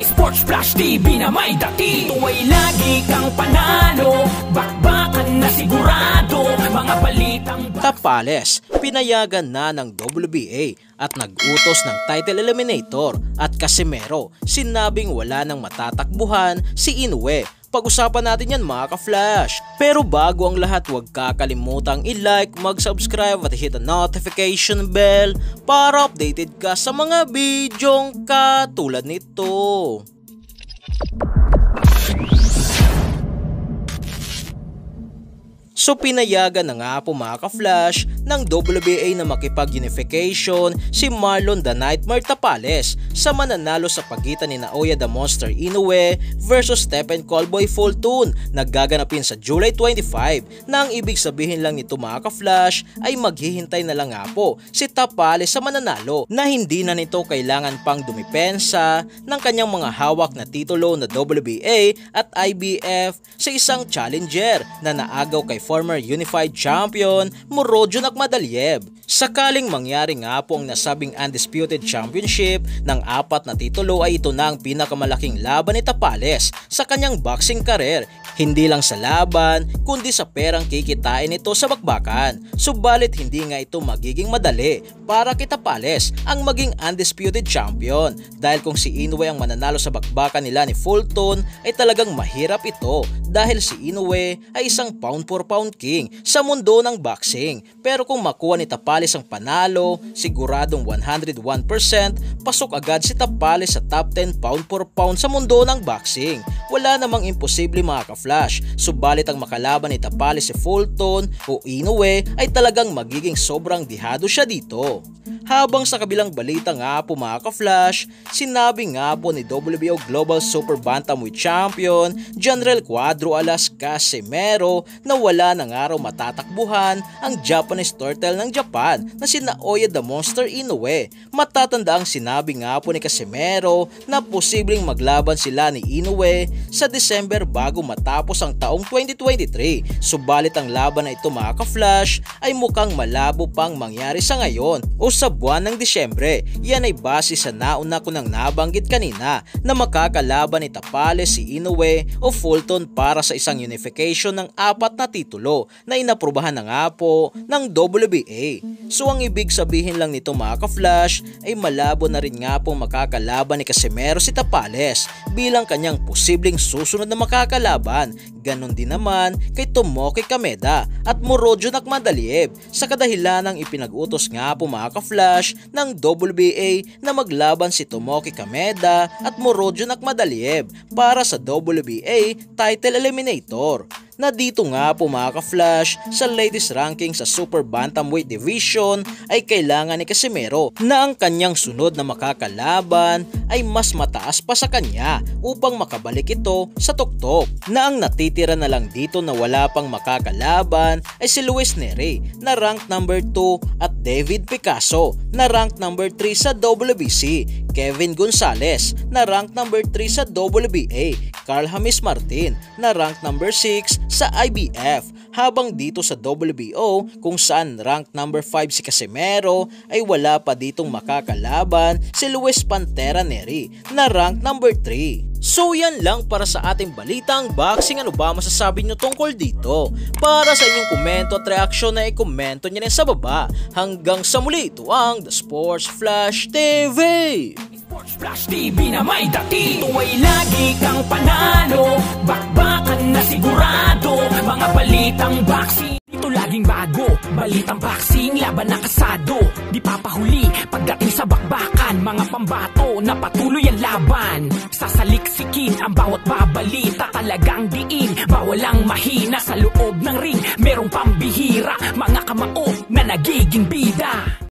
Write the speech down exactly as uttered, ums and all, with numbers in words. SportsFlash T V na may dati. Ito ay lagi kang panalo, bakbakan na sigurado, mga balitang... Tapales, pinayagan na ng W B A at nag-utos ng title eliminator at Casimero, sinabing wala nang matatakbuhan si Inoue. Pag-usapan natin yan mga ka-flash. Pero bago ang lahat, huwag kakalimutang i-like, mag-subscribe at hit the notification bell para updated ka sa mga bidyong katulad nito. So pinayagan na nga po mga ka-flash ng W B A na makipag-unification si Marlon The Nightmare Tapales sa mananalo sa pagitan ni Naoya The Monster Inoue versus Stephen Colboy Fulton na gaganapin sa July twenty-five, na ang ibig sabihin lang nito mga ka-flash ay maghihintay na lang nga po si Tapales sa mananalo, na hindi na nito kailangan pang dumipensa ng kanyang mga hawak na titulo na W B A at I B F sa isang challenger na naagaw kay former unified champion Murodjon Akhmadaliev. Sakaling mangyari nga po ang nasabing undisputed championship ng apat na titulo, ay ito na ang pinakamalaking laban ni Tapales sa kanyang boxing career, hindi lang sa laban kundi sa perang kikitain nito sa bakbakan. Subalit hindi nga ito magiging madali para kay Tapales ang maging undisputed champion, dahil kung si Inoue ang mananalo sa bakbakan nila ni Fulton ay talagang mahirap ito, dahil si Inoue ay isang pound for pound king sa mundo ng boxing. Pero kung makuha ni Tapales ang panalo, siguradong one hundred one percent pasok agad si Tapales sa top ten pound for pound sa mundo ng boxing. Wala namang imposible mga ka-flash, subalit ang makalaban ni Tapales si Fulton o Inoue ay talagang magiging sobrang dihado siya dito. Habang sa kabilang balita nga po mga ka-flash, sinabi nga po ni W B O Global Super Bantamweight Champion General Quadro Alas Casimero na wala nang araw matatakbuhan ang Japanese Turtle ng Japan na si Naoya The Monster Inoue. Matatanda ang sinabi nga po ni Casimero na posibleng maglaban sila ni Inoue sa December bago matapos ang taong twenty twenty-three. Subalit ang laban na ito mga ka-flash ay mukhang malabo pang mangyari sa ngayon o sa buwan ng Disyembre. Yan ay base sa nauna ko nang nabanggit kanina na makakalaban ni Tapales si Inoue o Fulton para sa isang unification ng apat na titulo na inaprubahan na nga po ng W B A. So ang ibig sabihin lang nito mga ka-flash ay malabo na rin nga po makakalaban ni Casimero si Tapales bilang kanyang posibleng susunod na makakalaban. Ganon din naman kay Tomoki Kameda at Murodjon Akhmadaliev, sa kadahilan ng ipinag-utos nga po mga ka-flash ng W B A na maglaban si Tomoki Kameda at Murodjon Akhmadaliev para sa W B A title eliminator. Na dito nga po mga ka-flash, sa latest ranking sa Super Bantamweight Division ay kailangan ni Casimero na ang kanyang sunod na makakalaban ay mas mataas pa sa kanya upang makabalik ito sa tuktok, na ang natitira na lang dito na wala pang makakalaban ay si Luis Neri na rank number two at David Picasso na rank number three sa W B C, Kevin Gonzalez na rank number three sa W B A, Carl James Martin na rank number six sa I B F, habang dito sa W B O kung saan rank number five si Casimero ay wala pa ditong makakalaban si Luis Pantera Neri na rank number three. So yan lang para sa ating balitang boxing. Ano ba masasabi nyo tungkol dito? Para sa inyong komento at reaksyon na i-komento nyo na sa baba. Hanggang sa muli, ito ang The Sports Flash T V. SportsFlash T V na may dati. Ito ay lagi kang panalo, bakbakan na sigurado, mga balitang boxing. Ito laging bago, balitang boxing, laban na kasado, di papahuli pagdating sa bakbakan. Mga pambato na patuloy ang laban, sasaliksikin ang bawat babalita, talagang diin, bawal ang mahina. Sa loob ng ring, merong pambihira, mga kamao na nagiging bida.